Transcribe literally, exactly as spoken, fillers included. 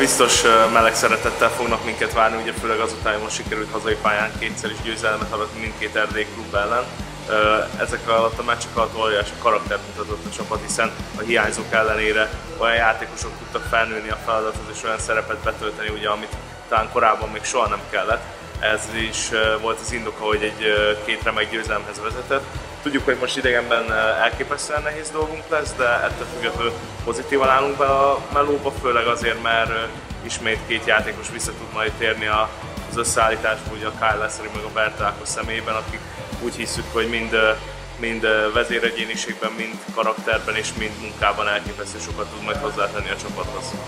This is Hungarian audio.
biztos meleg szeretettel fognak minket várni, ugye főleg azután, hogy most sikerült hazai pályán kétszer is győzelmet aratni mindkét erdélyi klub ellen. Ezek alatt a meccsek alatt óriási karaktert mutatott a csapat, hiszen a hiányzók ellenére olyan játékosok tudtak felnőni a feladathoz és olyan szerepet betölteni, ugye, amit talán korábban még soha nem kellett. Ez is volt az indoka, hogy egy két remek győzelemhez vezetett. Tudjuk, hogy most idegenben elképesztően nehéz dolgunk lesz, de ettől függetlenül pozitívan állunk be a melóba, főleg azért, mert ismét két játékos vissza tud majd térni az összeállításba, ugye a Kyle Leszteri meg a Bert Ákos személyében, akik úgy hiszük, hogy mind, mind vezéregyéniségben, mind karakterben és mind munkában elképesztő sokat tud majd hozzátenni a csapathoz.